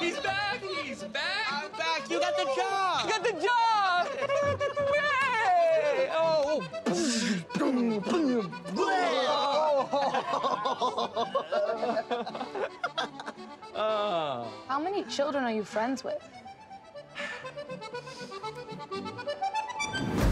He's back! He's back! I'm back! You got the job! You got the job! Hey! Oh! How many children are you friends with?